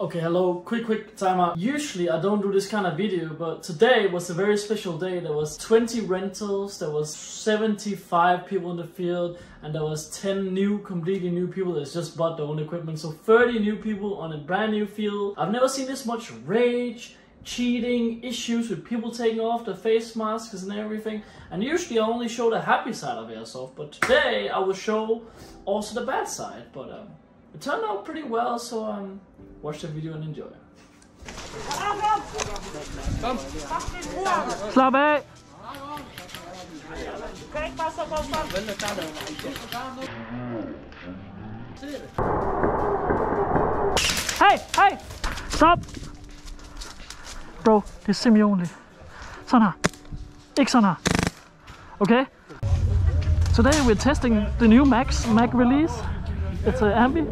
Okay, hello, quick timeout. Usually I don't do this kind of video, but today was a very special day. There was 20 rentals, there was 75 people in the field, and there was 10 new, completely new people that's just bought their own equipment. So 30 new people on a brand new field. I've never seen this much rage, cheating, issues with people taking off their face masks and everything. And usually I only show the happy side of airsoft, but today I will show also the bad side. But it turned out pretty well, so watch the video and enjoy. Stop it! Hey! Stop! Bro, det er simpelthen ordentligt. Sådan her. Ikke sådan her. Okay? Today we're testing the new Mac release. It's an ambi.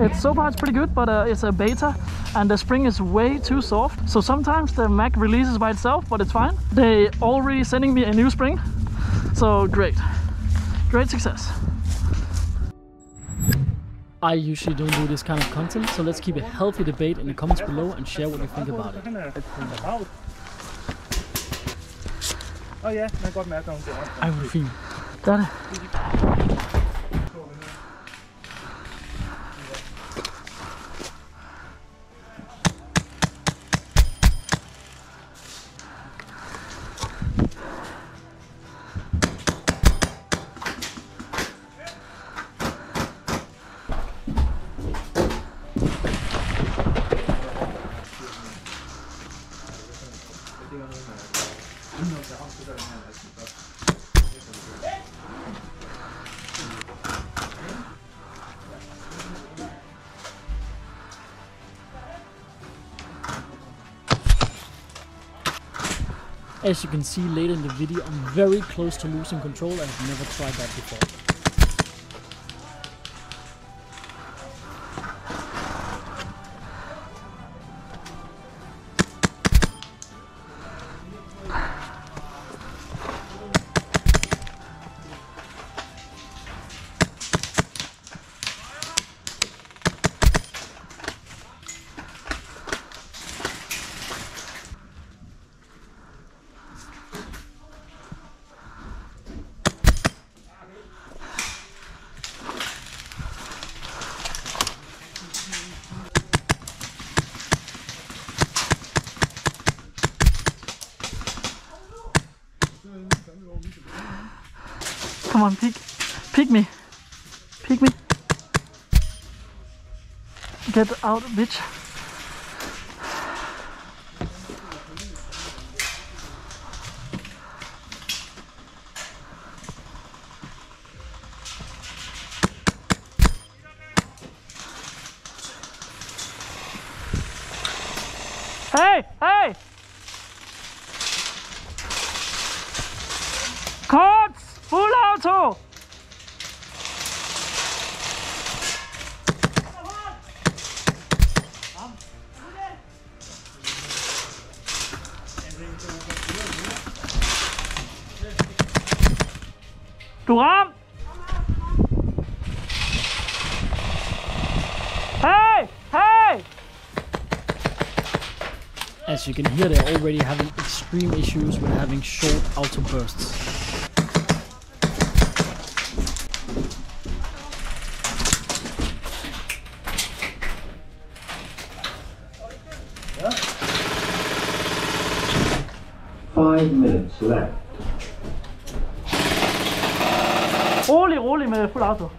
It's so far it's pretty good, but it's a beta and the spring is way too soft. So sometimes the Mac releases by itself, but it's fine. They already sending me a new spring. So great success. I usually don't do this kind of content, so let's keep a healthy debate in the comments below and share what you think about it. Oh yeah, I got mad on there. I will film. As you can see later in the video, I'm very close to losing control and I've never tried that before. Come on, pick me. Get out, bitch. Hey! Cuts! Full auto! Du ramt! Hey! As you can hear, they're already having extreme issues with having short auto bursts. Yeah. 5 minutes left. Rolig med fuld auto.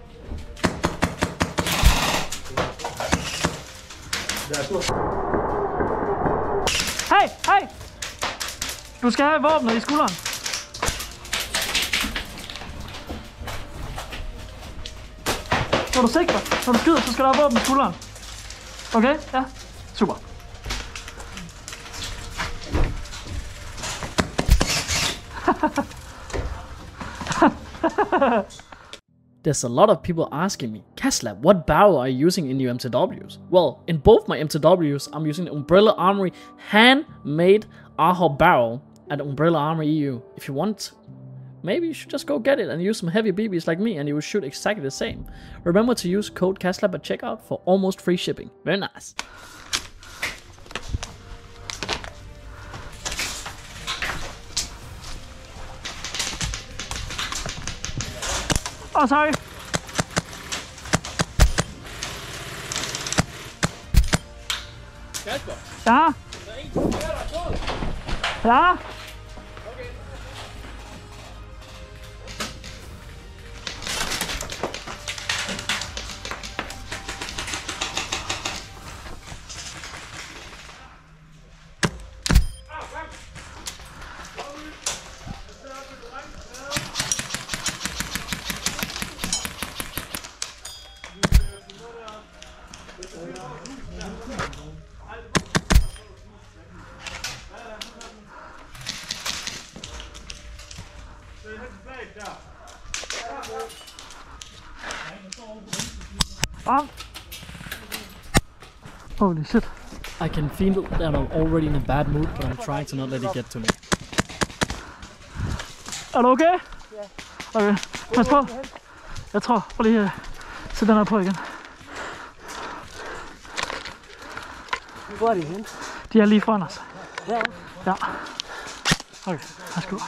Hey! Du skal have våbnet i skulderen. Når du sikrer, når du skyder, så skal du have våbnet i skulderen. Okay? Ja. Super. There's a lot of people asking me, Kaslab, what barrel are you using in your MTWs? Well, in both my MTWs, I'm using the Umbrella Armory handmade Aho barrel at Umbrella Armory EU. If you want Maybe you should just go get it and use some heavy BBs like me and you will shoot exactly the same. Remember to use code Kaslab at checkout for almost free shipping. Very nice. Oh, sorry. Ja? Ja? Holy shit. I can feel that I'm already in a bad mood, but I'm trying to not let it get to me. Er du okay? Ja. Okay, pas på. Jeg tror, prøv lige at sætte den her på igen. Hvor er de henne? De er lige foran os. Ja. Ja. Okay, værsgo. Ja.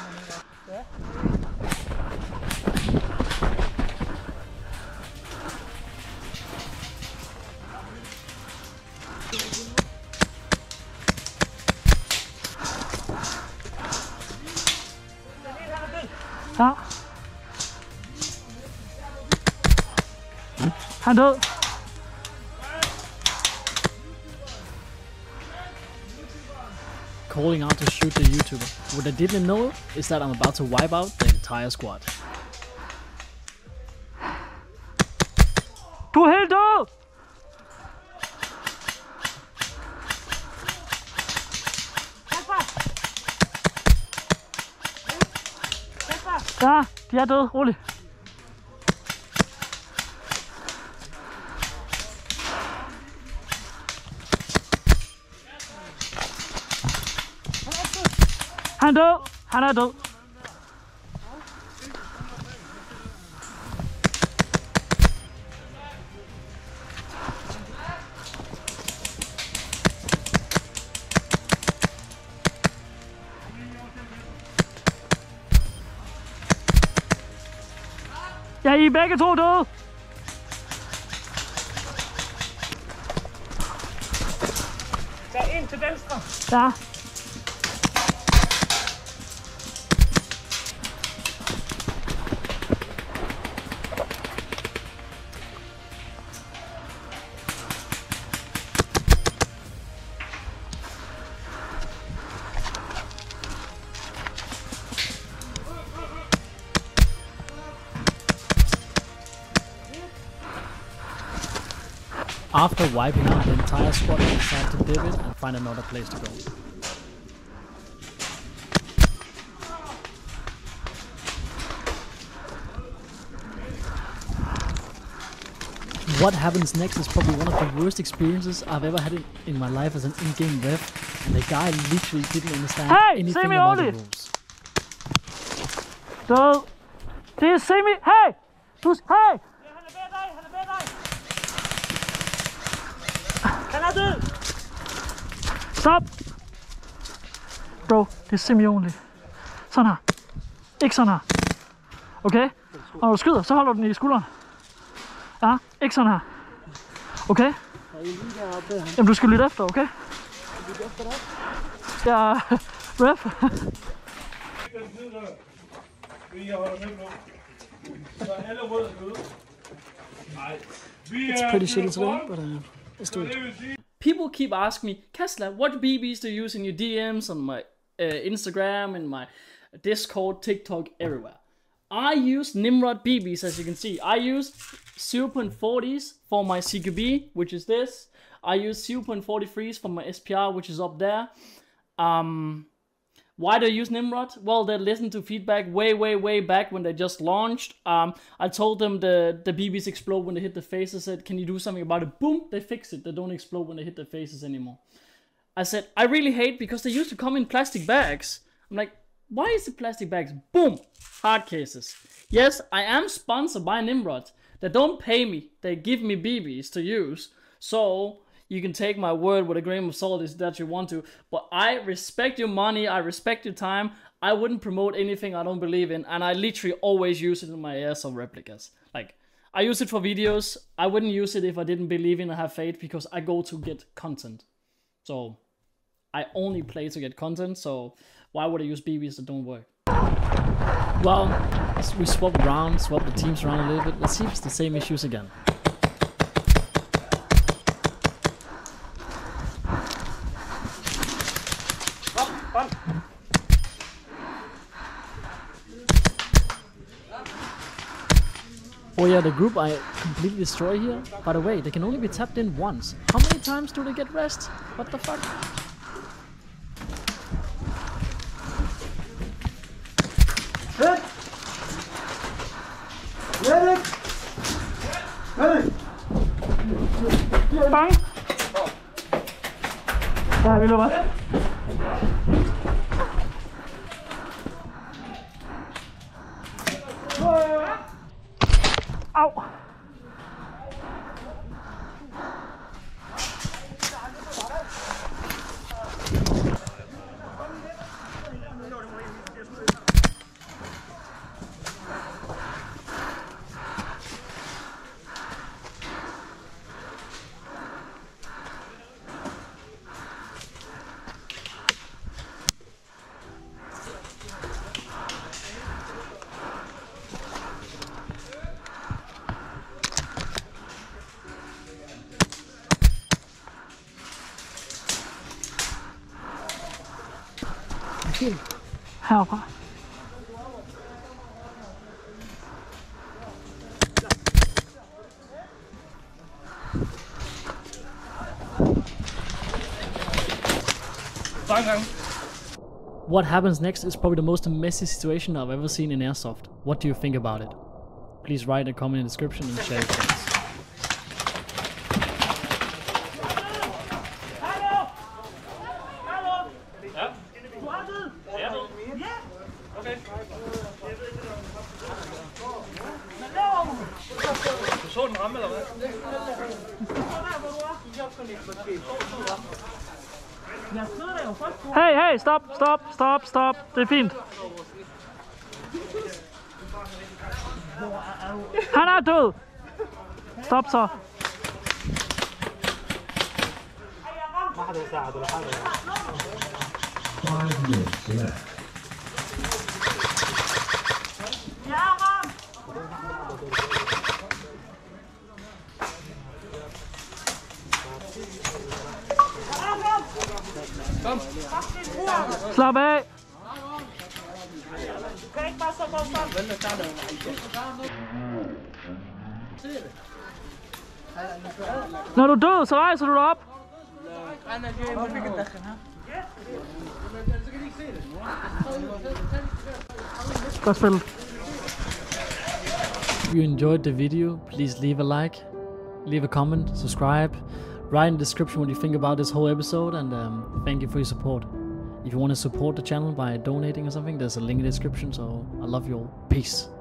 Han er død. Calling out to shoot the YouTuber. What I didn't know is that I'm about to wipe out the entire squad. Du er helt død! Ja, de er døde. Rolig. Han er død. Han er død. Ja, I er begge to døde. Der er en til venstre. Ja. After wiping out the entire squad, I decided to dip it and find another place to go. What happens next is probably one of the worst experiences I've ever had in my life as an in-game ref, and the guy literally didn't understand anything about the rules. So, do you see me? Hey! Who's hey! Stop! Bro, det er simpelthen ordentligt. Sådan her. Ikke sådan her. Okay? Og når du skyder, så holder du den i skulderen. Ja, ikke sådan her. Okay? Jamen du skal lytte efter, okay? Ja, ref. It's pretty shitty today, but let's do it. People keep asking me, Kaslab, what BBs do you use in your DMs, on my Instagram, in my Discord, TikTok, everywhere? I use Nimrod BBs, as you can see. I use 0.40s for my CQB, which is this. I use 0.43s for my SPR, which is up there. Why do I use Nimrod? Well, they listened to feedback way back when they just launched. I told them the BBs explode when they hit the faces. I said, can you do something about it? Boom, they fixed it. They don't explode when they hit the faces anymore. I said, I really hate because they used to come in plastic bags. I'm like, Why is the plastic bags? Boom! Hard cases. Yes, I am sponsored by Nimrod. They don't pay me. They give me BBs to use. So you can take my word with a grain of salt if that you want to. But I respect your money. I respect your time. I wouldn't promote anything I don't believe in. And I literally always use it in my airsoft replicas. Like, I use it for videos. I wouldn't use it if I didn't believe in and have faith, because I go to get content. So I only play to get content. So why would I use BBs that don't work? Well, we swap the teams around a little bit. It seems the same issues again. Oh yeah, the group I completely destroy here. By the way, they can only be tapped in once. How many times do they get rest? What the fuck? Ow! Help. What happens next is probably the most messy situation I've ever seen in airsoft. What do you think about it? Please write a comment in the description and share your thoughts. Hey, hey, stop, stop, stop, stop. Det fint. Han død. Stop så. Kom. Slap af. Du kan ikke bare så godt sammen. Vent, der der noget. Når du er død, så rejser du dig op. Godt spillet. If you enjoyed the video, please leave a like, leave a comment, subscribe. Write in the description what you think about this whole episode, and thank you for your support. If you want to support the channel by donating or something, there's a link in the description, so I love you all. Peace.